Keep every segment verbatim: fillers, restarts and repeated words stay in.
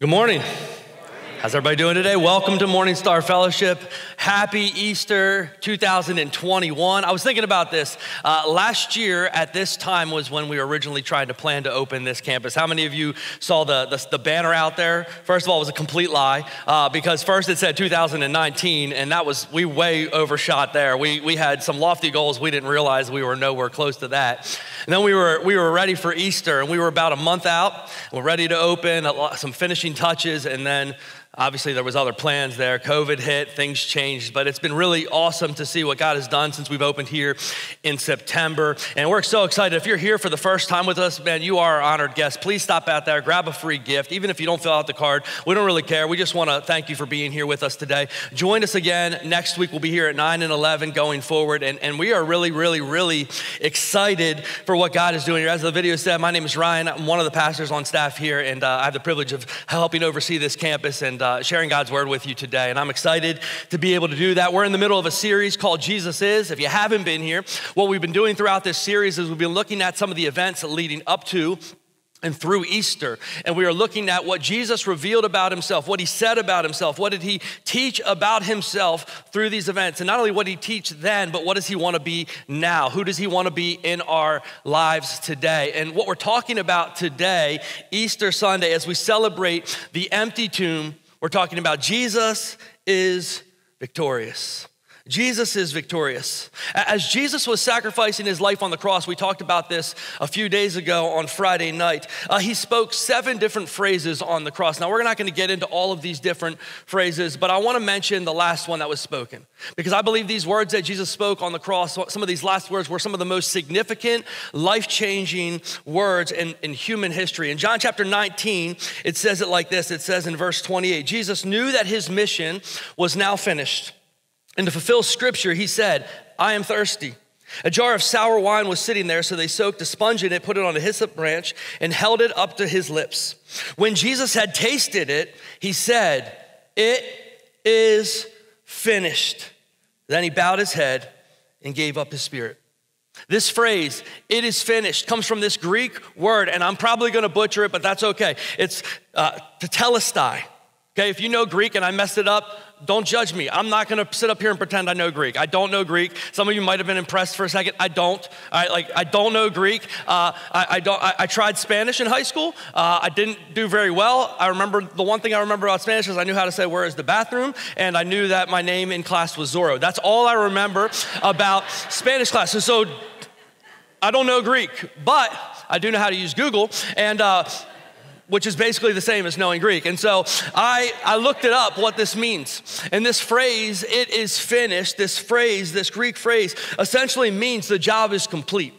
Good morning. How's everybody doing today? Welcome to Morning Star Fellowship. Happy Easter two thousand twenty-one. I was thinking about this. Uh, last year at this time was when we were originally trying to plan to open this campus. How many of you saw the, the, the banner out there? First of all, it was a complete lie uh, because first it said two thousand nineteen, and that was, we way overshot there. We, we had some lofty goals. We didn't realize we were nowhere close to that. And then we were, we were ready for Easter, and we were about a month out. We're ready to open, some finishing touches, and then obviously, there was other plans there. COVID hit, things changed, but it's been really awesome to see what God has done since we've opened here in September, and we're so excited. If you're here for the first time with us, man, you are our honored guest. Please stop out there, grab a free gift. Even if you don't fill out the card, we don't really care. We just want to thank you for being here with us today. Join us again next week. We'll be here at nine and eleven going forward, and, and we are really, really, really excited for what God is doing here. As the video said, my name is Ryan. I'm one of the pastors on staff here, and uh, I have the privilege of helping oversee this campus and Uh, sharing God's word with you today, and I'm excited to be able to do that. We're in the middle of a series called Jesus Is. If you haven't been here, what we've been doing throughout this series is we've been looking at some of the events leading up to and through Easter, and we are looking at what Jesus revealed about himself, what he said about himself, what did he teach about himself through these events, and not only what did he teach then, but what does he want to be now? Who does he want to be in our lives today? And what we're talking about today, Easter Sunday, as we celebrate the empty tomb, we're talking about Jesus is victorious. Jesus is victorious. As Jesus was sacrificing his life on the cross, we talked about this a few days ago on Friday night, uh, he spoke seven different phrases on the cross. Now, we're not going to get into all of these different phrases, but I want to mention the last one that was spoken, because I believe these words that Jesus spoke on the cross, some of these last words were some of the most significant, life-changing words in, in human history. In John chapter nineteen, it says it like this. It says in verse twenty-eight, Jesus knew that his mission was now finished. And to fulfill scripture, he said, I am thirsty. A jar of sour wine was sitting there, so they soaked a sponge in it, put it on a hyssop branch, and held it up to his lips. When Jesus had tasted it, he said, it is finished. Then he bowed his head and gave up his spirit. This phrase, it is finished, comes from this Greek word, and I'm probably gonna butcher it, but that's okay. It's uh, tetelestai. Okay, if you know Greek and I messed it up, don't judge me. I'm not gonna sit up here and pretend I know Greek. I don't know Greek. Some of you might have been impressed for a second. I don't. All right, like I don't know Greek. Uh, I, I don't. I, I tried Spanish in high school. Uh, I didn't do very well. I remember the one thing I remember about Spanish is I knew how to say where is the bathroom, and I knew that my name in class was Zorro. That's all I remember about Spanish class. So, so I don't know Greek, but I do know how to use Google, and. Uh, which is basically the same as knowing Greek. And so I, I looked it up, what this means. And this phrase, it is finished, this phrase, this Greek phrase, essentially means the job is complete.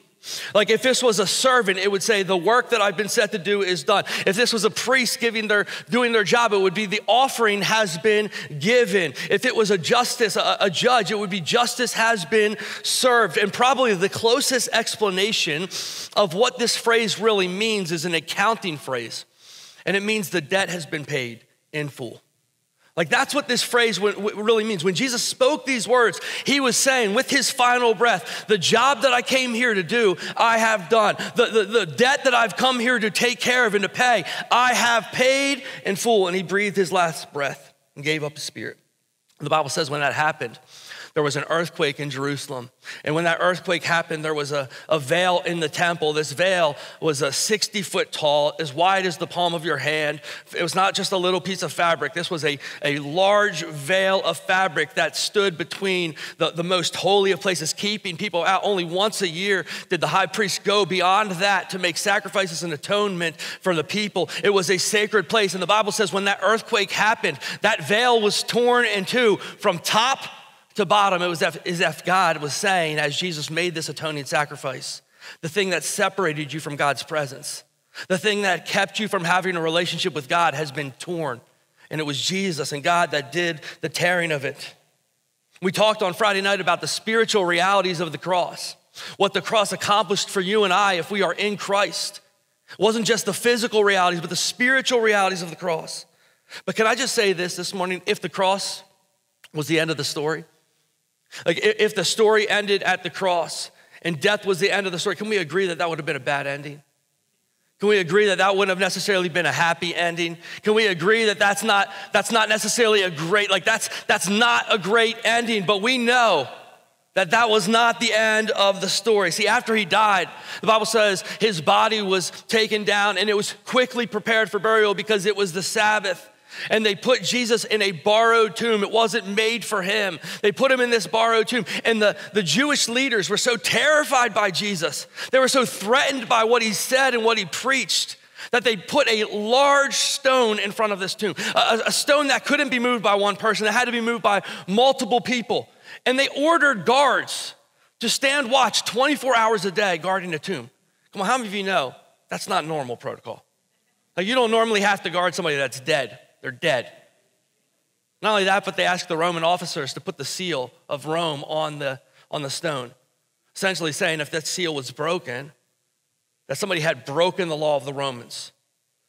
Like if this was a servant, it would say the work that I've been set to do is done. If this was a priest giving their, doing their job, it would be the offering has been given. If it was a justice, a, a judge, it would be justice has been served. And probably the closest explanation of what this phrase really means is an accounting phrase. And it means the debt has been paid in full. Like that's what this phrase really means. When Jesus spoke these words, he was saying with his final breath, the job that I came here to do, I have done. The, the, the debt that I've come here to take care of and to pay, I have paid in full. And he breathed his last breath and gave up his spirit. The Bible says when that happened, there was an earthquake in Jerusalem. And when that earthquake happened, there was a, a veil in the temple. This veil was a sixty foot tall, as wide as the palm of your hand. It was not just a little piece of fabric. This was a, a large veil of fabric that stood between the, the most holy of places, keeping people out. Only once a year did the high priest go beyond that to make sacrifices and atonement for the people. It was a sacred place. And the Bible says when that earthquake happened, that veil was torn in two from top to bottom. It was as if God was saying, as Jesus made this atoning sacrifice, the thing that separated you from God's presence, the thing that kept you from having a relationship with God has been torn. And it was Jesus and God that did the tearing of it. We talked on Friday night about the spiritual realities of the cross, what the cross accomplished for you and I if we are in Christ. It wasn't just the physical realities, but the spiritual realities of the cross. But can I just say this this morning? If the cross was the end of the story, like if the story ended at the cross and death was the end of the story, can we agree that that would have been a bad ending? Can we agree that that wouldn't have necessarily been a happy ending? Can we agree that that's not, that's not necessarily a great, like that's, that's not a great ending, but we know that that was not the end of the story. See, after he died, the Bible says his body was taken down and it was quickly prepared for burial because it was the Sabbath. And they put Jesus in a borrowed tomb. It wasn't made for him. They put him in this borrowed tomb. And the, the Jewish leaders were so terrified by Jesus. They were so threatened by what he said and what he preached that they put a large stone in front of this tomb, a, a stone that couldn't be moved by one person, that had to be moved by multiple people. And they ordered guards to stand watch twenty-four hours a day guarding the tomb. Come on, how many of you know that's not normal protocol? Like, you don't normally have to guard somebody that's dead. They're dead. Not only that, but they asked the Roman officers to put the seal of Rome on the, on the stone, essentially saying if that seal was broken, that somebody had broken the law of the Romans.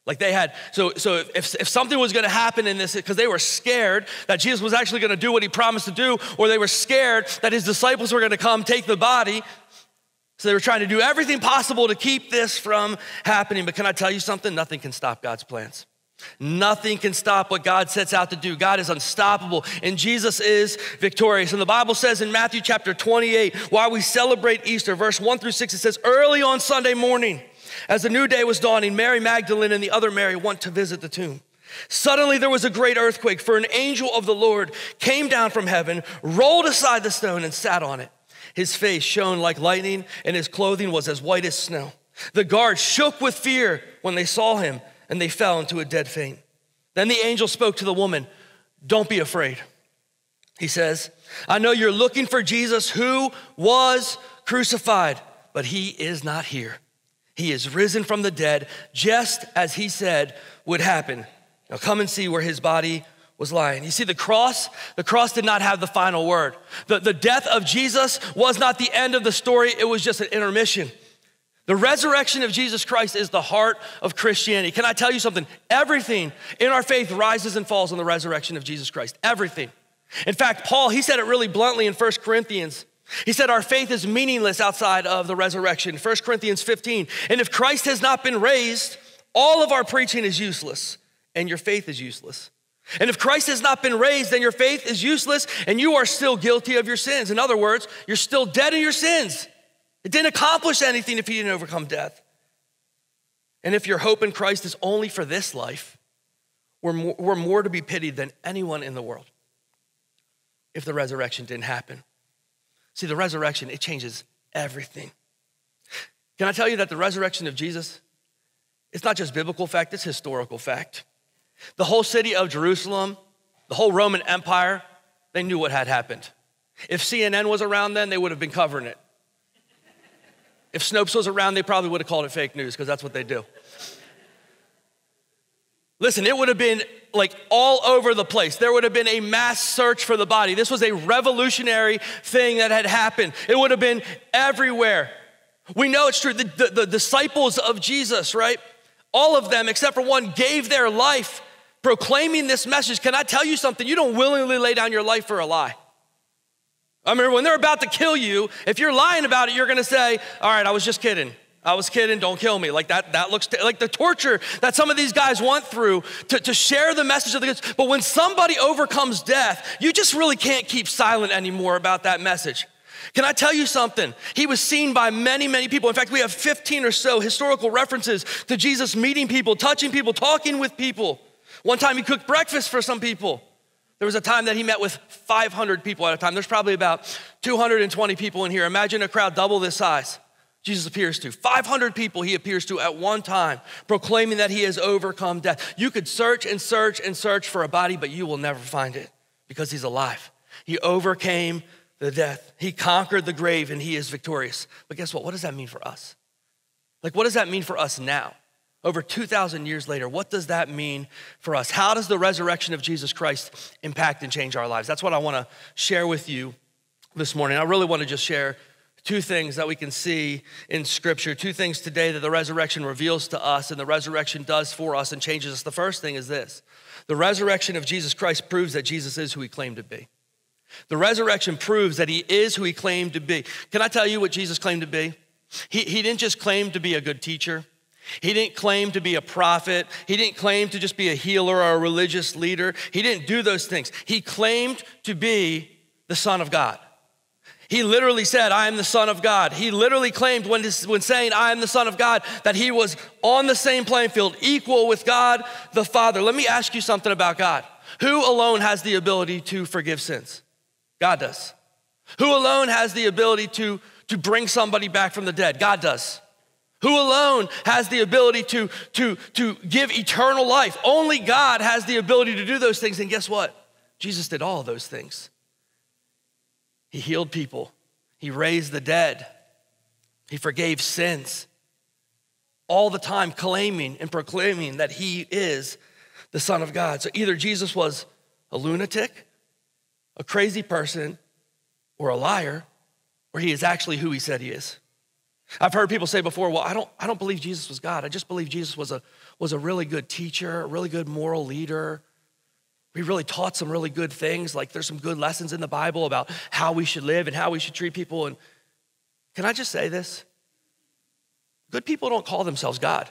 Like they had, so, so if, if something was gonna happen in this, because they were scared that Jesus was actually gonna do what he promised to do, or they were scared that his disciples were gonna come take the body. So they were trying to do everything possible to keep this from happening. But can I tell you something? Nothing can stop God's plans. Nothing can stop what God sets out to do. God is unstoppable and Jesus is victorious. And the Bible says in Matthew chapter twenty-eight, while we celebrate Easter, verse one through six, it says, early on Sunday morning, as the new day was dawning, Mary Magdalene and the other Mary went to visit the tomb. Suddenly there was a great earthquake, for an angel of the Lord came down from heaven, rolled aside the stone and sat on it. His face shone like lightning and his clothing was as white as snow. The guards shook with fear when they saw him, and they fell into a dead faint. Then the angel spoke to the woman, don't be afraid. He says, I know you're looking for Jesus who was crucified, but he is not here. He is risen from the dead, just as he said would happen. Now come and see where his body was lying. You see, the cross, the cross did not have the final word. The, the death of Jesus was not the end of the story. It was just an intermission. The resurrection of Jesus Christ is the heart of Christianity. Can I tell you something? Everything in our faith rises and falls on the resurrection of Jesus Christ. Everything. In fact, Paul, he said it really bluntly in First Corinthians. He said our faith is meaningless outside of the resurrection. First Corinthians fifteen. And if Christ has not been raised, all of our preaching is useless and your faith is useless. And if Christ has not been raised, then your faith is useless and you are still guilty of your sins. In other words, you're still dead in your sins. It didn't accomplish anything if he didn't overcome death. And if your hope in Christ is only for this life, we're more, we're more to be pitied than anyone in the world if the resurrection didn't happen. See, the resurrection, it changes everything. Can I tell you that the resurrection of Jesus, it's not just biblical fact, it's historical fact. The whole city of Jerusalem, the whole Roman Empire, they knew what had happened. If C N N was around then, they would have been covering it. If Snopes was around, they probably would have called it fake news because that's what they do. Listen, it would have been like all over the place. There would have been a mass search for the body. This was a revolutionary thing that had happened. It would have been everywhere. We know it's true. The, the, the disciples of Jesus, right? All of them, except for one, gave their life proclaiming this message. Can I tell you something? You don't willingly lay down your life for a lie. I mean, when they're about to kill you, if you're lying about it, you're gonna say, all right, I was just kidding. I was kidding, don't kill me. Like that, that looks, like the torture that some of these guys went through to, to share the message of the good. But when somebody overcomes death, you just really can't keep silent anymore about that message. Can I tell you something? He was seen by many, many people. In fact, we have fifteen or so historical references to Jesus meeting people, touching people, talking with people. One time he cooked breakfast for some people. There was a time that he met with five hundred people at a time. There's probably about two hundred twenty people in here. Imagine a crowd double this size. Jesus appears to five hundred people he appears to at one time, proclaiming that he has overcome death. You could search and search and search for a body, but you will never find it because he's alive. He overcame the death. He conquered the grave and he is victorious. But guess what? What does that mean for us? Like, what does that mean for us now? Over two thousand years later, what does that mean for us? How does the resurrection of Jesus Christ impact and change our lives? That's what I wanna share with you this morning. I really wanna just share two things that we can see in Scripture, two things today that the resurrection reveals to us and the resurrection does for us and changes us. The first thing is this: the resurrection of Jesus Christ proves that Jesus is who he claimed to be. The resurrection proves that he is who he claimed to be. Can I tell you what Jesus claimed to be? He, he didn't just claim to be a good teacher. He didn't claim to be a prophet. He didn't claim to just be a healer or a religious leader. He didn't do those things. He claimed to be the Son of God. He literally said, I am the Son of God. He literally claimed when, when saying, I am the Son of God, that he was on the same playing field, equal with God the Father. Let me ask you something about God. Who alone has the ability to forgive sins? God does. Who alone has the ability to, to bring somebody back from the dead? God does. Who alone has the ability to, to, to give eternal life? Only God has the ability to do those things. And guess what? Jesus did all those things. He healed people. He raised the dead. He forgave sins. All the time claiming and proclaiming that he is the Son of God. So either Jesus was a lunatic, a crazy person, or a liar, or he is actually who he said he is. I've heard people say before, well, I don't, I don't believe Jesus was God. I just believe Jesus was a, was a really good teacher, a really good moral leader. He really taught some really good things. Like there's some good lessons in the Bible about how we should live and how we should treat people. And can I just say this? Good people don't call themselves God,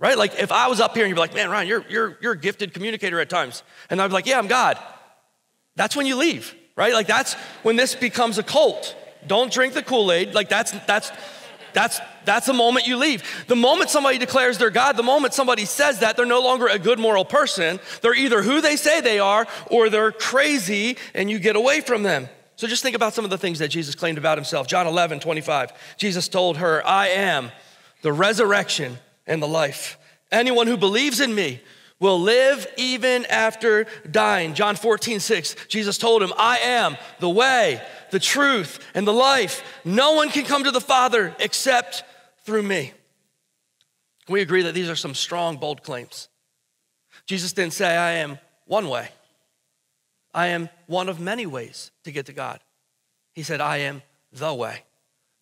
right? Like if I was up here and you'd be like, man, Ryan, you're, you're, you're a gifted communicator at times. And I'd be like, yeah, I'm God. That's when you leave, right? Like that's when this becomes a cult. Don't drink the Kool-Aid. Like that's, that's, that's, that's the moment you leave. The moment somebody declares they're God, the moment somebody says that, they're no longer a good moral person. They're either who they say they are or they're crazy, and you get away from them. So just think about some of the things that Jesus claimed about himself. John eleven twenty-five, Jesus told her, I am the resurrection and the life. Anyone who believes in me will live even after dying. John fourteen six, Jesus told him, I am the way, the truth, and the life. No one can come to the Father except through me. Can we agree that these are some strong, bold claims? Jesus didn't say, I am one way. I am one of many ways to get to God. He said, I am the way.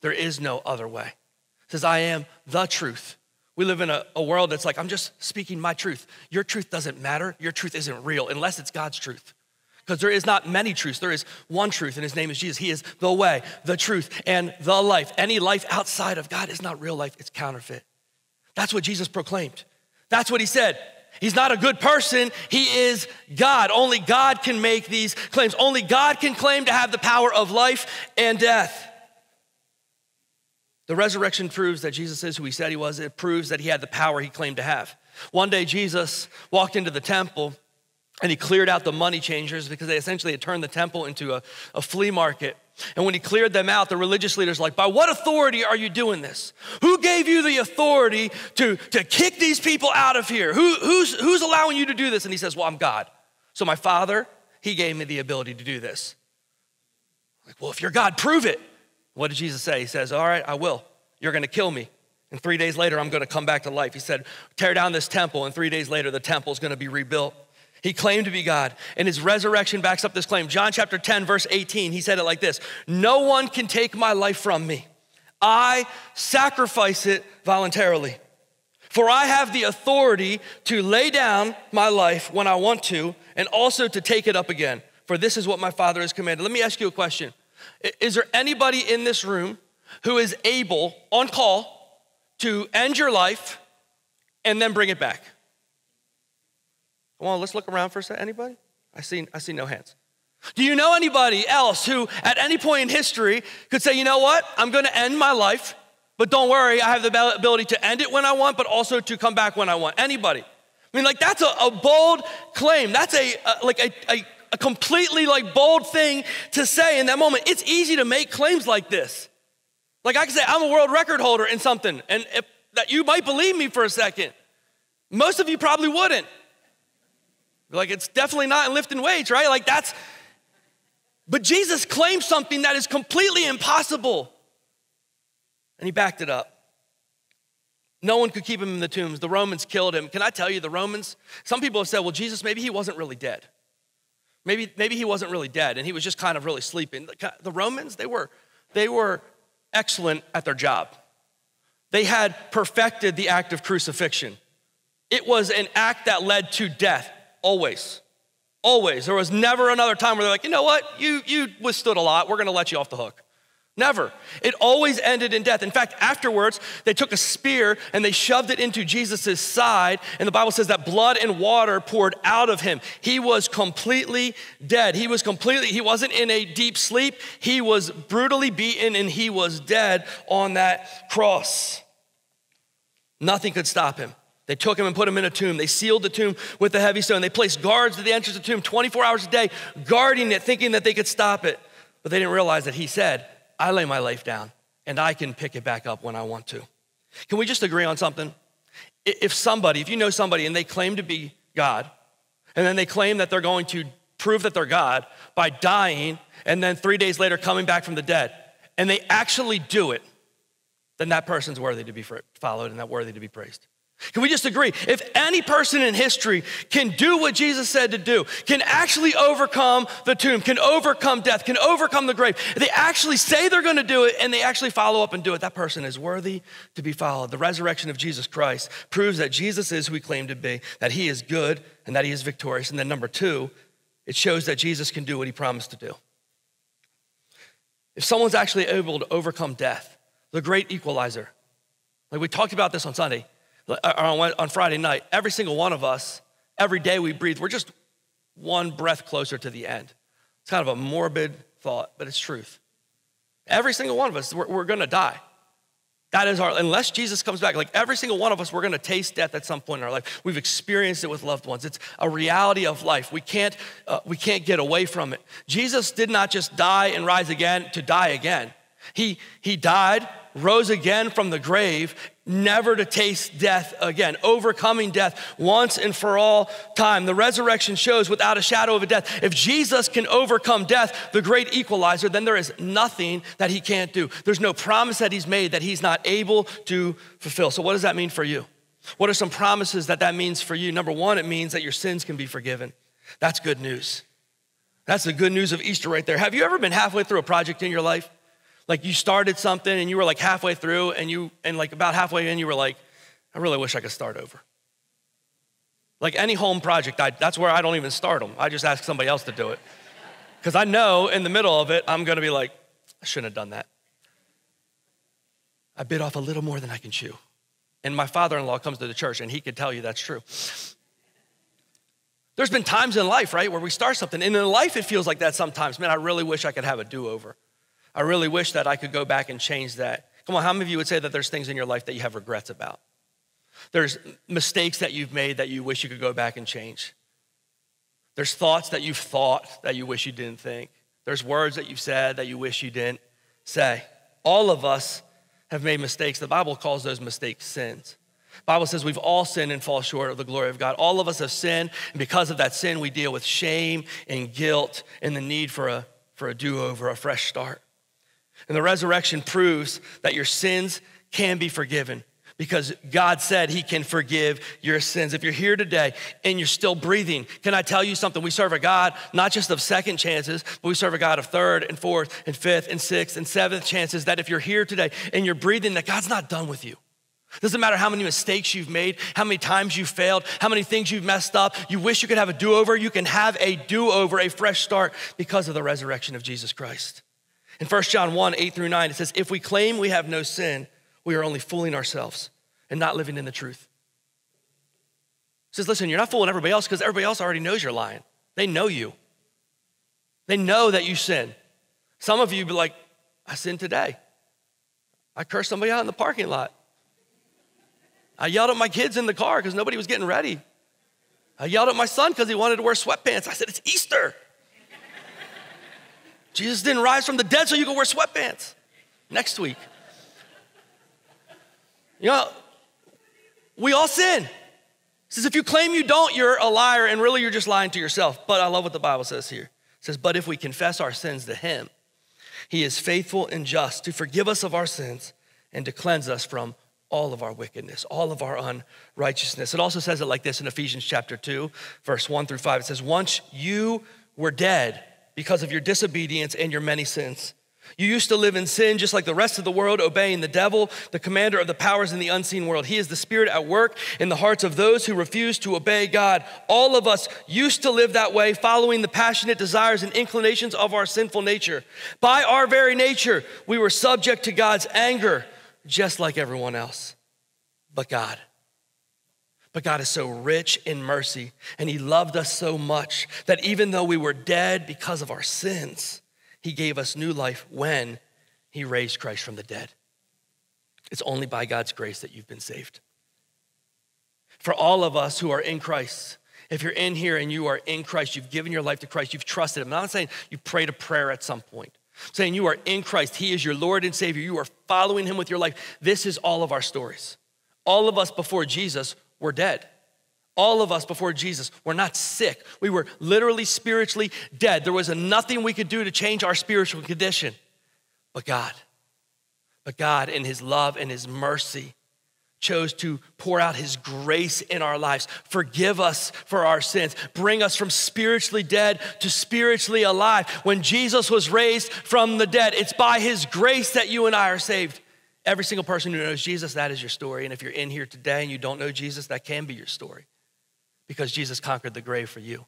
There is no other way. He says, I am the truth. We live in a, a world that's like, I'm just speaking my truth. Your truth doesn't matter. Your truth isn't real unless it's God's truth. Because there is not many truths. There is one truth, and his name is Jesus. He is the way, the truth, and the life. Any life outside of God is not real life. It's counterfeit. That's what Jesus proclaimed. That's what he said. He's not a good person. He is God. Only God can make these claims. Only God can claim to have the power of life and death. The resurrection proves that Jesus is who he said he was. It proves that he had the power he claimed to have. One day, Jesus walked into the temple, and he cleared out the money changers because they essentially had turned the temple into a, a flea market. And when he cleared them out, the religious leaders were like, by what authority are you doing this? Who gave you the authority to, to kick these people out of here? Who, who's, who's allowing you to do this? And he says, well, I'm God. So my Father, he gave me the ability to do this. Like, well, if you're God, prove it. What did Jesus say? He says, all right, I will. You're gonna kill me. And three days later, I'm gonna come back to life. He said, tear down this temple, and three days later, the temple's gonna be rebuilt. He claimed to be God, and his resurrection backs up this claim. John chapter ten, verse eighteen, he said it like this, no one can take my life from me. I sacrifice it voluntarily. For I have the authority to lay down my life when I want to, and also to take it up again. For this is what my Father has commanded. Let me ask you a question. Is there anybody in this room who is able, on call, to end your life and then bring it back? Come on, let's look around for a second. Anybody? I see, I see no hands. Do you know anybody else who at any point in history could say, you know what? I'm gonna end my life, but don't worry, I have the ability to end it when I want, but also to come back when I want. Anybody? I mean, like that's a, a bold claim. That's a, a like a, a, a completely like bold thing to say in that moment. It's easy to make claims like this. Like I can say, I'm a world record holder in something, and if, that you might believe me for a second. Most of you probably wouldn't. Like it's definitely not in lifting weights, right? Like that's, but Jesus claimed something that is completely impossible, and he backed it up. No one could keep him in the tombs. The Romans killed him. Can I tell you, the Romans, some people have said, well, Jesus, maybe he wasn't really dead. Maybe, maybe he wasn't really dead, and he was just kind of really sleeping. The Romans, they were, they were excellent at their job. They had perfected the act of crucifixion. It was an act that led to death. Always, always. There was never another time where they're like, you know what? You, you withstood a lot. We're gonna let you off the hook. Never. It always ended in death. In fact, afterwards, they took a spear and they shoved it into Jesus' side. And the Bible says that blood and water poured out of him. He was completely dead. He was completely, he wasn't in a deep sleep. He was brutally beaten and he was dead on that cross. Nothing could stop him. They took him and put him in a tomb. They sealed the tomb with a heavy stone. They placed guards at the entrance of the tomb twenty-four hours a day, guarding it, thinking that they could stop it. But they didn't realize that he said, I lay my life down and I can pick it back up when I want to. Can we just agree on something? If somebody, if you know somebody and they claim to be God, and then they claim that they're going to prove that they're God by dying and then three days later coming back from the dead, and they actually do it, then that person's worthy to be followed and that worthy to be praised. Can we just agree? If any person in history can do what Jesus said to do, can actually overcome the tomb, can overcome death, can overcome the grave, they actually say they're gonna do it and they actually follow up and do it, that person is worthy to be followed. The resurrection of Jesus Christ proves that Jesus is who he claimed to be, that he is good and that he is victorious. And then number two, it shows that Jesus can do what he promised to do. If someone's actually able to overcome death, the great equalizer, like we talked about this on Sunday, on Friday night, every single one of us, every day we breathe, we're just one breath closer to the end. It's kind of a morbid thought, but it's truth. Every single one of us, we're, we're gonna die. That is our, unless Jesus comes back, like every single one of us, we're gonna taste death at some point in our life. We've experienced it with loved ones. It's a reality of life. We can't, uh, we can't get away from it. Jesus did not just die and rise again to die again. He, he died, rose again from the grave, never to taste death again, overcoming death once and for all time. The resurrection shows without a shadow of a death. If Jesus can overcome death, the great equalizer, then there is nothing that he can't do. There's no promise that he's made that he's not able to fulfill. So what does that mean for you? What are some promises that that means for you? Number one, it means that your sins can be forgiven. That's good news. That's the good news of Easter right there. Have you ever been halfway through a project in your life? Like you started something and you were like halfway through and you, and like about halfway in you were like, I really wish I could start over. Like any home project, I, that's where I don't even start them. I just ask somebody else to do it. Because I know in the middle of it, I'm gonna be like, I shouldn't have done that. I bit off a little more than I can chew. And my father-in-law comes to the church and he could tell you that's true. There's been times in life, right, where we start something and in life it feels like that sometimes. Man, I really wish I could have a do-over. I really wish that I could go back and change that. Come on, how many of you would say that there's things in your life that you have regrets about? There's mistakes that you've made that you wish you could go back and change. There's thoughts that you've thought that you wish you didn't think. There's words that you've said that you wish you didn't say. All of us have made mistakes. The Bible calls those mistakes sins. The Bible says we've all sinned and fall short of the glory of God. All of us have sinned, and because of that sin, we deal with shame and guilt and the need for a, for a do-over, a fresh start. And the resurrection proves that your sins can be forgiven because God said he can forgive your sins. If you're here today and you're still breathing, can I tell you something? We serve a God not just of second chances, but we serve a God of third and fourth and fifth and sixth and seventh chances, that if you're here today and you're breathing, that God's not done with you. Doesn't matter how many mistakes you've made, how many times you failed, how many things you've messed up. You wish you could have a do-over. You can have a do-over, a fresh start because of the resurrection of Jesus Christ. In First John one, eight through nine, it says, if we claim we have no sin, we are only fooling ourselves and not living in the truth. It says, listen, you're not fooling everybody else because everybody else already knows you're lying. They know you. They know that you sin. Some of you be like, I sinned today. I cursed somebody out in the parking lot. I yelled at my kids in the car because nobody was getting ready. I yelled at my son because he wanted to wear sweatpants. I said, it's Easter. Jesus didn't rise from the dead so you can wear sweatpants next week. You know, we all sin. It says, if you claim you don't, you're a liar, and really you're just lying to yourself. But I love what the Bible says here. It says, but if we confess our sins to him, he is faithful and just to forgive us of our sins and to cleanse us from all of our wickedness, all of our unrighteousness. It also says it like this in Ephesians chapter two, verse one through five. It says, once you were dead because of your disobedience and your many sins. You used to live in sin just like the rest of the world, obeying the devil, the commander of the powers in the unseen world. He is the spirit at work in the hearts of those who refuse to obey God. All of us used to live that way, following the passionate desires and inclinations of our sinful nature. By our very nature, we were subject to God's anger, just like everyone else. But God. But God is so rich in mercy, and he loved us so much that even though we were dead because of our sins, he gave us new life when he raised Christ from the dead. It's only by God's grace that you've been saved. For all of us who are in Christ, if you're in here and you are in Christ, you've given your life to Christ, you've trusted him. I'm not saying you prayed a prayer at some point. I'm saying you are in Christ. He is your Lord and Savior. You are following him with your life. This is all of our stories. All of us before Jesus were dead. All of us before Jesus were not sick. We were literally spiritually dead. There was nothing we could do to change our spiritual condition. But God, but God in his love and his mercy chose to pour out his grace in our lives, forgive us for our sins, bring us from spiritually dead to spiritually alive. When Jesus was raised from the dead, it's by his grace that you and I are saved. Every single person who knows Jesus, that is your story. And if you're in here today and you don't know Jesus, that can be your story. Because Jesus conquered the grave for you.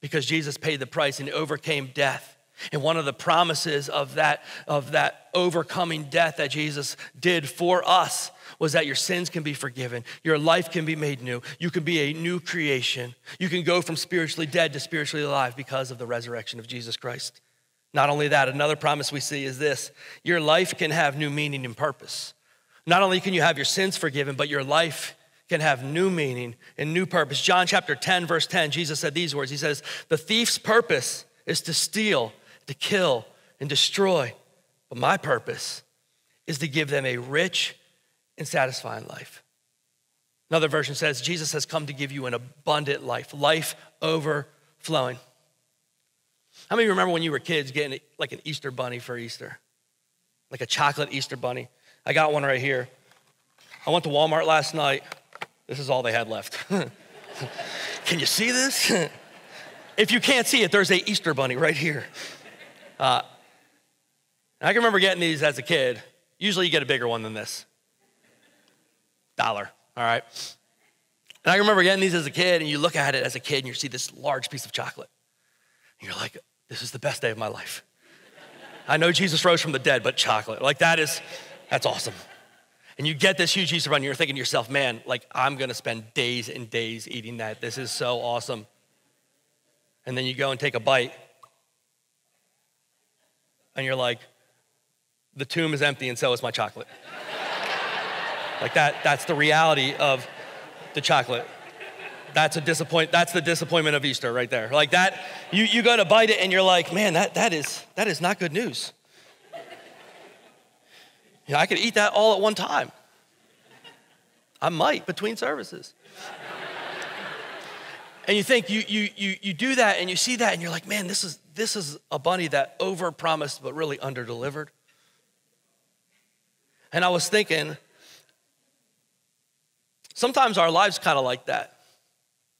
Because Jesus paid the price and overcame death. And one of the promises of that, of that overcoming death that Jesus did for us was that your sins can be forgiven. Your life can be made new. You can be a new creation. You can go from spiritually dead to spiritually alive because of the resurrection of Jesus Christ. Not only that, another promise we see is this. Your life can have new meaning and purpose. Not only can you have your sins forgiven, but your life can have new meaning and new purpose. John chapter ten, verse ten, Jesus said these words. He says, the thief's purpose is to steal, to kill, and destroy. But my purpose is to give them a rich and satisfying life. Another version says, Jesus has come to give you an abundant life, life overflowing. How many of you remember when you were kids getting like an Easter bunny for Easter? Like a chocolate Easter bunny. I got one right here. I went to Walmart last night. This is all they had left. Can you see this? If you can't see it, there's a Easter bunny right here. Uh, I can remember getting these as a kid. Usually you get a bigger one than this. Dollar, all right? And I remember getting these as a kid, and you look at it as a kid, and you see this large piece of chocolate. And you're like, this is the best day of my life. I know Jesus rose from the dead, but chocolate. Like that is, that's awesome. And you get this huge Easter bunny, you're thinking to yourself, man, like I'm gonna spend days and days eating that. This is so awesome. And then you go and take a bite and you're like, the tomb is empty and so is my chocolate. Like that, that's the reality of the chocolate. That's a disappoint, that's the disappointment of Easter right there. Like that, you, you go to bite it and you're like, man, that, that is, that is not good news. You know, I could eat that all at one time. I might between services. And you think you you you you do that and you see that and you're like, man, this is this is a bunny that over promised but really under delivered. And I was thinking, sometimes our lives kind of like that.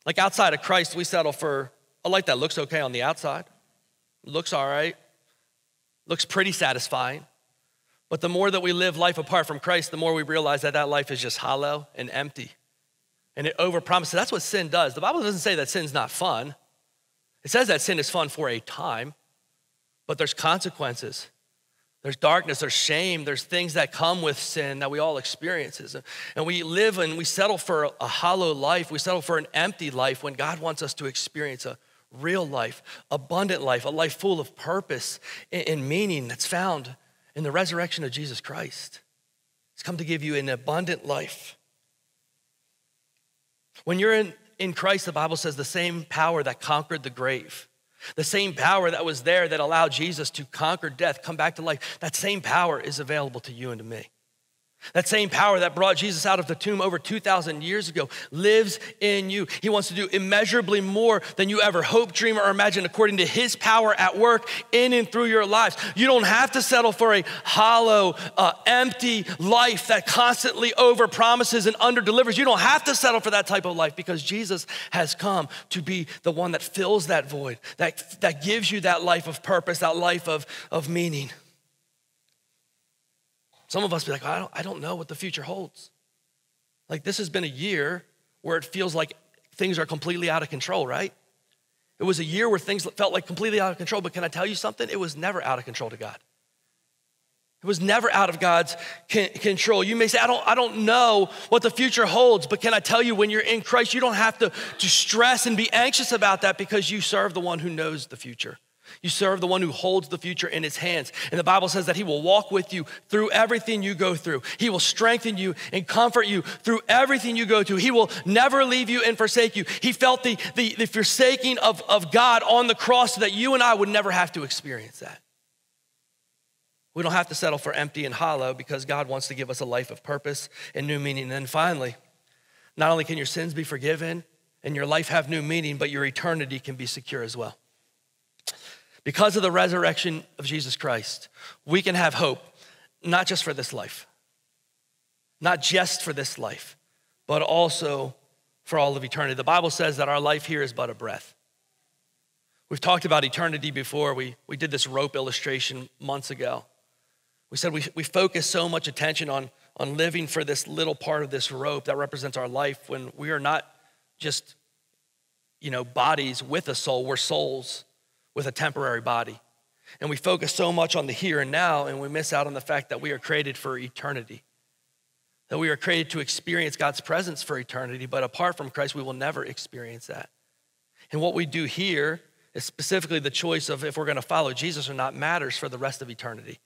Like outside of Christ, we settle for a life that looks okay on the outside, looks all right, looks pretty satisfying. But the more that we live life apart from Christ, the more we realize that that life is just hollow and empty. And it overpromises. That's what sin does. The Bible doesn't say that sin's not fun. It says that sin is fun for a time, but there's consequences. There's darkness, there's shame, there's things that come with sin that we all experience. And we live and we settle for a hollow life. We settle for an empty life when God wants us to experience a real life, abundant life, a life full of purpose and meaning that's found in the resurrection of Jesus Christ. He's come to give you an abundant life. When you're in, in Christ, the Bible says the same power that conquered the grave, the same power that was there that allowed Jesus to conquer death, come back to life, that same power is available to you and to me. That same power that brought Jesus out of the tomb over two thousand years ago lives in you. He wants to do immeasurably more than you ever hope, dream, or imagine according to his power at work in and through your lives. You don't have to settle for a hollow, uh, empty life that constantly overpromises and underdelivers. You don't have to settle for that type of life because Jesus has come to be the one that fills that void, that, that gives you that life of purpose, that life of, of meaning. Some of us be like, I don't, I don't know what the future holds. Like, this has been a year where it feels like things are completely out of control, right? It was a year where things felt like completely out of control, but can I tell you something? It was never out of control to God. It was never out of God's control. You may say, I don't, I don't know what the future holds, but can I tell you, when you're in Christ, you don't have to, to stress and be anxious about that, because you serve the one who knows the future. You serve the one who holds the future in his hands. And the Bible says that he will walk with you through everything you go through. He will strengthen you and comfort you through everything you go through. He will never leave you and forsake you. He felt the, the, the forsaking of, of God on the cross so that you and I would never have to experience that. We don't have to settle for empty and hollow, because God wants to give us a life of purpose and new meaning. And then finally, not only can your sins be forgiven and your life have new meaning, but your eternity can be secure as well. Because of the resurrection of Jesus Christ, we can have hope, not just for this life, not just for this life, but also for all of eternity. The Bible says that our life here is but a breath. We've talked about eternity before. We, we did this rope illustration months ago. We said we, we focus so much attention on, on living for this little part of this rope that represents our life, when we are not just, you know, bodies with a soul, we're souls with a temporary body. And we focus so much on the here and now, and we miss out on the fact that we are created for eternity, that we are created to experience God's presence for eternity, but apart from Christ, we will never experience that. And what we do here is specifically the choice of if we're gonna follow Jesus or not matters for the rest of eternity.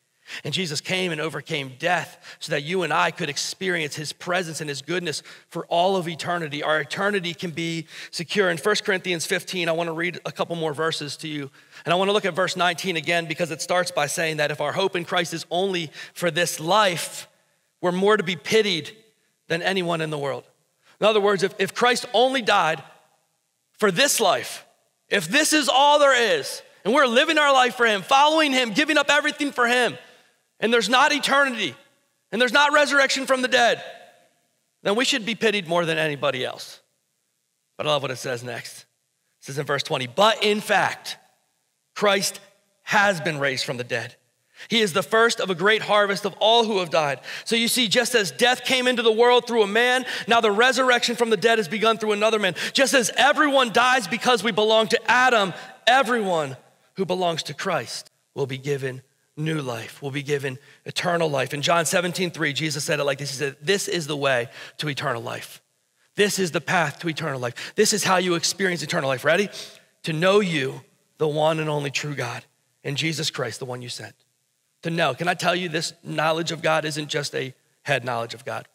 And Jesus came and overcame death so that you and I could experience his presence and his goodness for all of eternity. Our eternity can be secure. In First Corinthians fifteen, I want to read a couple more verses to you. And I want to look at verse nineteen again, because it starts by saying that if our hope in Christ is only for this life, we're more to be pitied than anyone in the world. In other words, if, if Christ only died for this life, if this is all there is, and we're living our life for him, following him, giving up everything for him, and there's not eternity, and there's not resurrection from the dead, then we should be pitied more than anybody else. But I love what it says next. It says in verse twenty, but in fact, Christ has been raised from the dead. He is the first of a great harvest of all who have died. So you see, just as death came into the world through a man, now the resurrection from the dead has begun through another man. Just as everyone dies because we belong to Adam, everyone who belongs to Christ will be given new life, will be given eternal life. In John seventeen three, Jesus said it like this. He said, this is the way to eternal life. This is the path to eternal life. This is how you experience eternal life. Ready? To know you, the one and only true God, and Jesus Christ, the one you sent. To know. Can I tell you, this knowledge of God isn't just a head knowledge of God.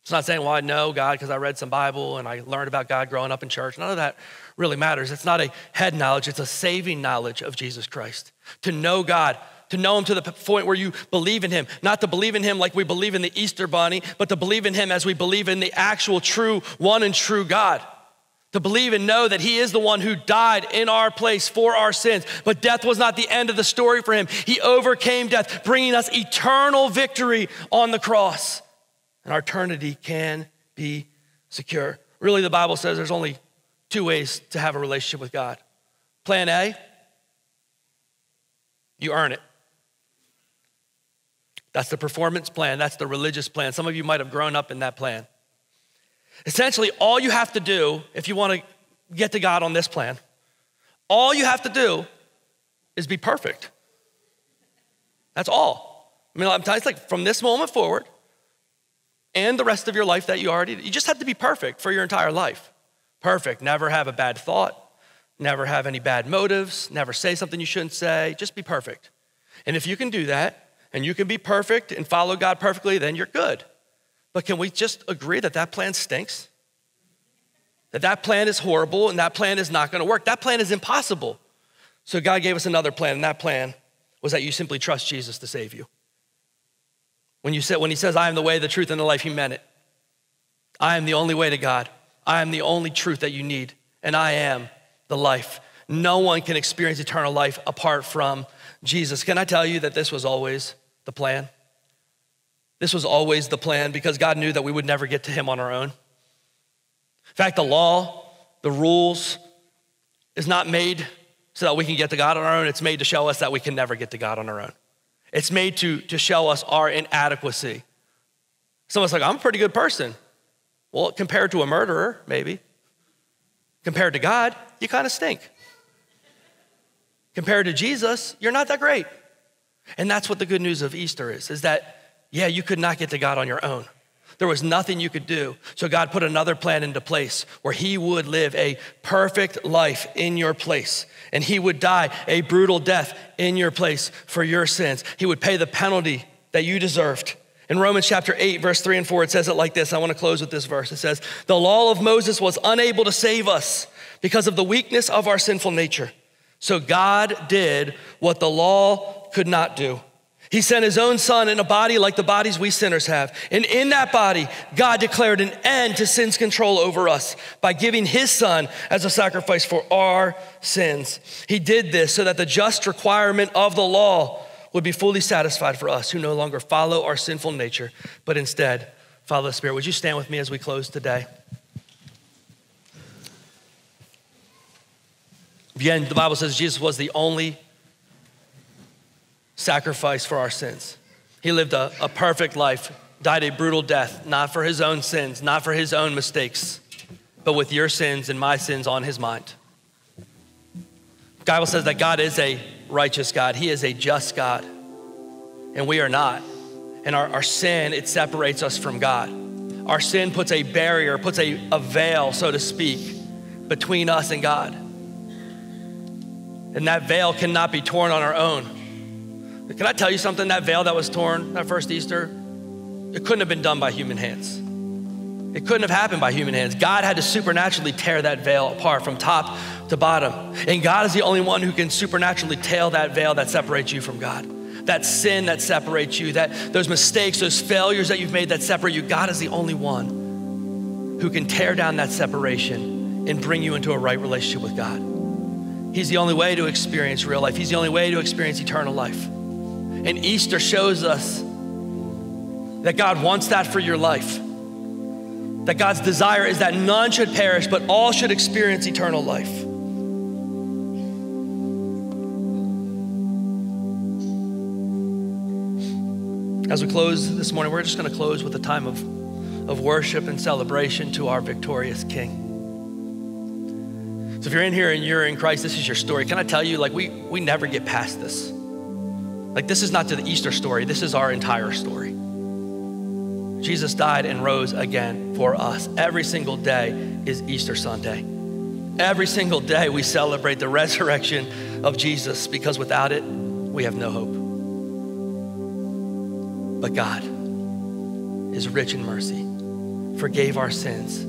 It's not saying, well, I know God because I read some Bible and I learned about God growing up in church. None of that really matters. It's not a head knowledge. It's a saving knowledge of Jesus Christ. To know God, to know him to the point where you believe in him. Not to believe in him like we believe in the Easter bunny, but to believe in him as we believe in the actual true one and true God. To believe and know that he is the one who died in our place for our sins. But death was not the end of the story for him. He overcame death, bringing us eternal victory on the cross. And our eternity can be secure. Really, the Bible says there's only two ways to have a relationship with God. Plan A, you earn it. That's the performance plan. That's the religious plan. Some of you might have grown up in that plan. Essentially, all you have to do if you want to get to God on this plan, all you have to do is be perfect. That's all. I mean, I'm telling you, it's like from this moment forward, and the rest of your life that you already, you just have to be perfect for your entire life. Perfect, never have a bad thought, never have any bad motives, never say something you shouldn't say, just be perfect. And if you can do that, and you can be perfect and follow God perfectly, then you're good. But can we just agree that that plan stinks? That that plan is horrible, and that plan is not gonna work. That plan is impossible. So God gave us another plan, and that plan was that you simply trust Jesus to save you. When, you say, when he says, I am the way, the truth, and the life, he meant it. I am the only way to God. I am the only truth that you need, and I am the life. No one can experience eternal life apart from Jesus. Can I tell you that this was always the plan? This was always the plan, because God knew that we would never get to him on our own. In fact, the law, the rules, is not made so that we can get to God on our own. It's made to show us that we can never get to God on our own. It's made to, to show us our inadequacy. Someone's like, I'm a pretty good person. Well, compared to a murderer, maybe. Compared to God, you kind of stink. Compared to Jesus, you're not that great. And that's what the good news of Easter is, is that, yeah, you could not get to God on your own. There was nothing you could do. So God put another plan into place where he would live a perfect life in your place. And he would die a brutal death in your place for your sins. He would pay the penalty that you deserved. In Romans chapter eight, verse three and four, it says it like this. I want to close with this verse. It says, the law of Moses was unable to save us because of the weakness of our sinful nature. So God did what the law could not do. He sent his own son in a body like the bodies we sinners have. And in that body, God declared an end to sin's control over us by giving his son as a sacrifice for our sins. He did this so that the just requirement of the law would be fully satisfied for us who no longer follow our sinful nature, but instead follow the Spirit. Would you stand with me as we close today? Again, the Bible says Jesus was the only sacrifice for our sins. He lived a, a perfect life, died a brutal death, not for his own sins, not for his own mistakes, but with your sins and my sins on his mind. The Bible says that God is a righteous God. He is a just God, and we are not. And our, our sin, it separates us from God. Our sin puts a barrier, puts a, a veil, so to speak, between us and God. And that veil cannot be torn on our own. Can I tell you something? That veil that was torn that first Easter, it couldn't have been done by human hands. It couldn't have happened by human hands. God had to supernaturally tear that veil apart from top to bottom. And God is the only one who can supernaturally tear that veil that separates you from God. That sin that separates you, that those mistakes, those failures that you've made that separate you, God is the only one who can tear down that separation and bring you into a right relationship with God. He's the only way to experience real life. He's the only way to experience eternal life. And Easter shows us that God wants that for your life. That God's desire is that none should perish, but all should experience eternal life. As we close this morning, we're just gonna close with a time of, of worship and celebration to our victorious King. So if you're in here and you're in Christ, this is your story. Can I tell you, like we, we never get past this. Like this is not the Easter story, this is our entire story. Jesus died and rose again for us. Every single day is Easter Sunday. Every single day we celebrate the resurrection of Jesus because without it, we have no hope. But God is rich in mercy, forgave our sins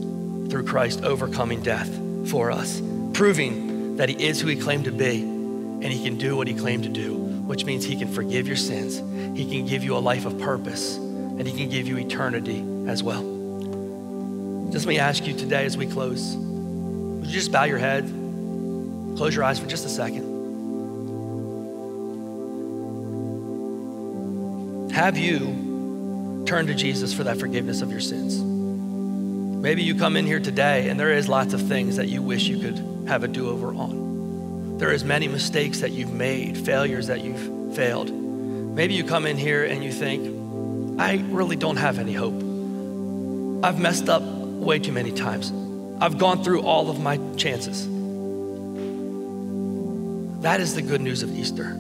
through Christ overcoming death for us, proving that he is who he claimed to be and he can do what he claimed to do, which means he can forgive your sins, he can give you a life of purpose, and he can give you eternity as well. Just let me ask you today as we close, would you just bow your head, close your eyes for just a second. Have you turned to Jesus for that forgiveness of your sins? Maybe you come in here today and there is lots of things that you wish you could have a do-over on. There is many mistakes that you've made, failures that you've failed. Maybe you come in here and you think, I really don't have any hope. I've messed up way too many times. I've gone through all of my chances. That is the good news of Easter.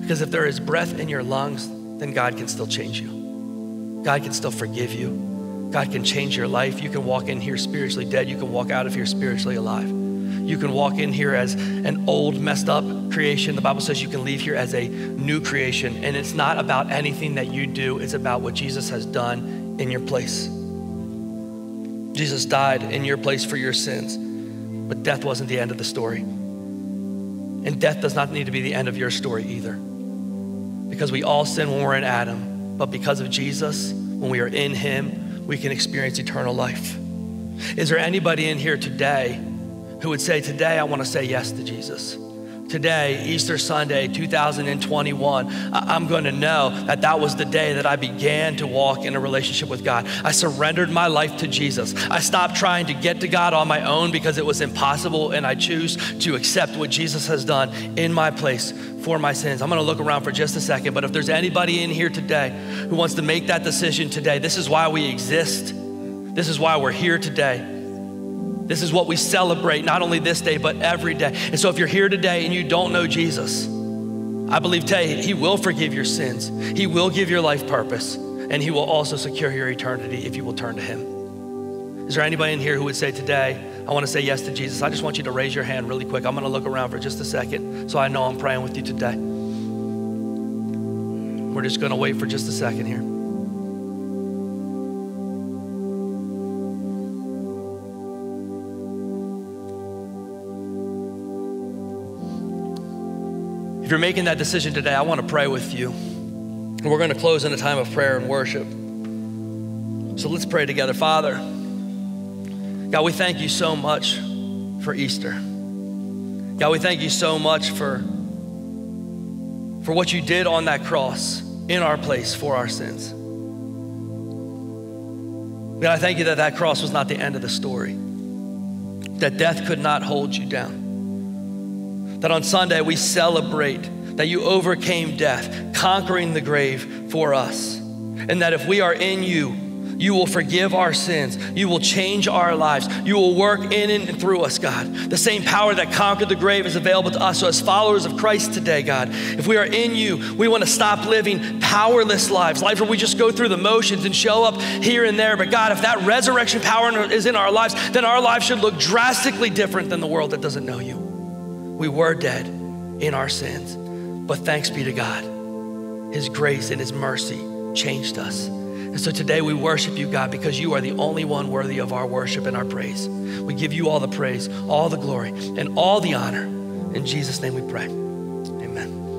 Because if there is breath in your lungs, then God can still change you. God can still forgive you. God can change your life. You can walk in here spiritually dead. You can walk out of here spiritually alive. You can walk in here as an old messed up creation. The Bible says you can leave here as a new creation. And it's not about anything that you do. It's about what Jesus has done in your place. Jesus died in your place for your sins, but death wasn't the end of the story. And death does not need to be the end of your story either, because we all sin when we're in Adam, but because of Jesus, when we are in him, we can experience eternal life. Is there anybody in here today who would say, today I want to say yes to Jesus. Today, Easter Sunday, two thousand twenty-one, I'm gonna know that that was the day that I began to walk in a relationship with God. I surrendered my life to Jesus. I stopped trying to get to God on my own because it was impossible, and I choose to accept what Jesus has done in my place for my sins. I'm gonna look around for just a second, but if there's anybody in here today who wants to make that decision today, this is why we exist. This is why we're here today. This is what we celebrate, not only this day, but every day. And so if you're here today and you don't know Jesus, I believe today he will forgive your sins. He will give your life purpose, and he will also secure your eternity if you will turn to him. Is there anybody in here who would say today, I want to say yes to Jesus? I just want you to raise your hand really quick. I'm going to look around for just a second so I know I'm praying with you today. We're just going to wait for just a second here. If you're making that decision today, I want to pray with you. And we're going to close in a time of prayer and worship. So let's pray together. Father, God, we thank you so much for Easter. God, we thank you so much for, for what you did on that cross in our place for our sins. God, I thank you that that cross was not the end of the story, that death could not hold you down. That on Sunday we celebrate that you overcame death, conquering the grave for us. And that if we are in you, you will forgive our sins. You will change our lives. You will work in and through us, God. The same power that conquered the grave is available to us. So as followers of Christ today, God, if we are in you, we want to stop living powerless lives, lives where we just go through the motions and show up here and there. But God, if that resurrection power is in our lives, then our lives should look drastically different than the world that doesn't know you. We were dead in our sins, but thanks be to God. His grace and his mercy changed us. And so today we worship you, God, because you are the only one worthy of our worship and our praise. We give you all the praise, all the glory, and all the honor. In Jesus' name we pray, amen.